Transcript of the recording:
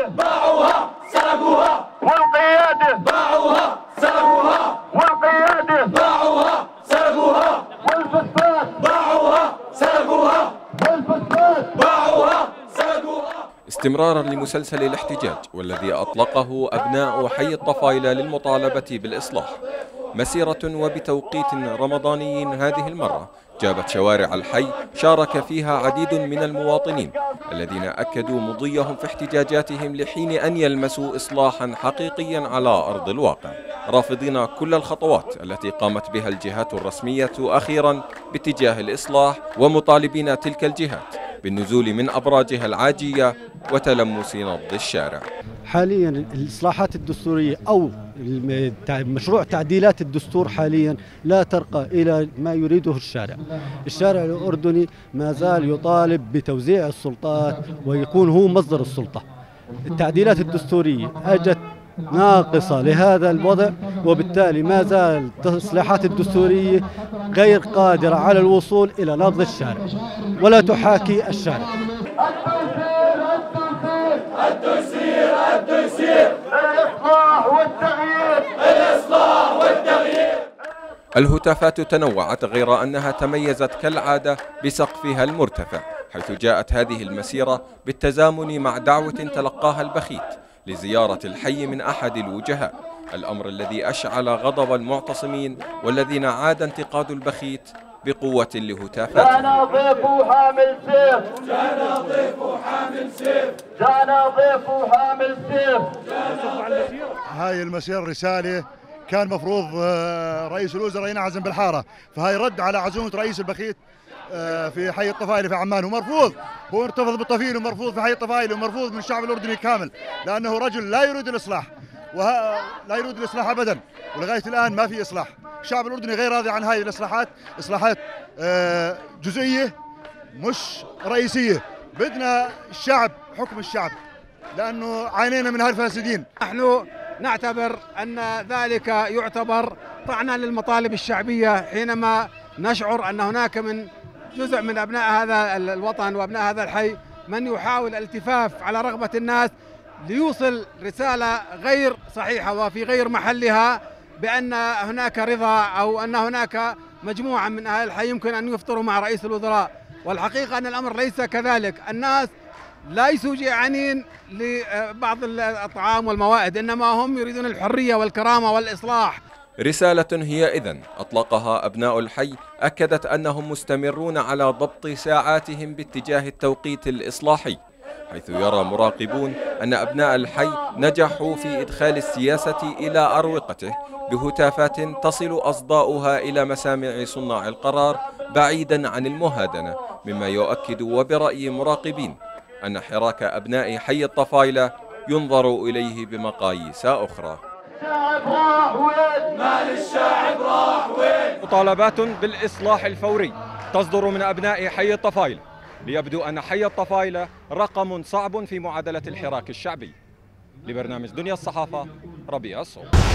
والقيادة باعوها سرقوها والقيادة باعوها سرقوها والقيادة باعوها سرقوها والفساد باعوها سرقوها والفساد باعوها سرقوها. استمرارا لمسلسل الاحتجاج والذي أطلقه أبناء حي الطفايلة للمطالبة بالإصلاح، مسيرة وبتوقيت رمضاني هذه المرة جابت شوارع الحي شارك فيها عديد من المواطنين الذين أكدوا مضيهم في احتجاجاتهم لحين أن يلمسوا إصلاحا حقيقيا على أرض الواقع، رافضين كل الخطوات التي قامت بها الجهات الرسمية أخيرا باتجاه الإصلاح، ومطالبين تلك الجهات بالنزول من أبراجها العاجية وتلمس نبض الشارع. حاليا الإصلاحات الدستورية أو مشروع تعديلات الدستور حاليا لا ترقى إلى ما يريده الشارع. الشارع الأردني ما زال يطالب بتوزيع السلطات ويكون هو مصدر السلطة. التعديلات الدستورية أجت ناقصة لهذا الوضع، وبالتالي ما زال التصليحات الدستورية غير قادرة على الوصول إلى نبض الشارع ولا تحاكي الشارع. الهتافات تنوعت غير أنها تميزت كالعادة بسقفها المرتفع، حيث جاءت هذه المسيرة بالتزامن مع دعوة تلقاها البخيت لزيارة الحي من أحد الوجهاء، الأمر الذي أشعل غضب المعتصمين والذين عاد انتقاد البخيت بقوة لهتافاته. جانا ضيف وحامل سيف، جانا ضيف وحامل سيف، جانا ضيف وحامل سيف. هاي المسيرة رسالة كان مفروض رئيس الوزراء ينعزم بالحارة، فهاي رد على عزومة رئيس البخيت في حي الطفايلة في عمان، ومرفوض، هو ارتفض بالطفيل ومرفوض في حي الطفايلة ومرفوض من الشعب الأردني كامل، لأنه رجل لا يريد الإصلاح لا يريد الإصلاح أبدا، ولغاية الآن ما في إصلاح. الشعب الأردني غير راضي عن هذه الإصلاحات، إصلاحات جزئية مش رئيسية. بدنا الشعب، حكم الشعب، لأنه عانينا من هالفاسدين. نحن نعتبر أن ذلك يعتبر طعنا للمطالب الشعبية، حينما نشعر أن هناك من جزء من أبناء هذا الوطن وأبناء هذا الحي من يحاول الالتفاف على رغبة الناس ليوصل رسالة غير صحيحة وفي غير محلها، بأن هناك رضا أو أن هناك مجموعة من أهل الحي يمكن أن يفطروا مع رئيس الوزراء، والحقيقة أن الأمر ليس كذلك. الناس ليسوا جيعانين لبعض الأطعام والموائد، إنما هم يريدون الحرية والكرامة والإصلاح. رسالة هي إذن أطلقها أبناء الحي أكدت أنهم مستمرون على ضبط ساعاتهم باتجاه التوقيت الإصلاحي، حيث يرى مراقبون أن أبناء الحي نجحوا في إدخال السياسة إلى أروقته بهتافات تصل أصداؤها إلى مسامع صناع القرار بعيدا عن المهادنة، مما يؤكد وبرأي مراقبين أن حراك أبناء حي الطفايلة ينظر إليه بمقاييس أخرى. مطالبات بالإصلاح الفوري تصدر من أبناء حي الطفايلة، ليبدو أن حي الطفايلة رقم صعب في معادلة الحراك الشعبي. لبرنامج دنيا الصحافة، ربيع الصعوب.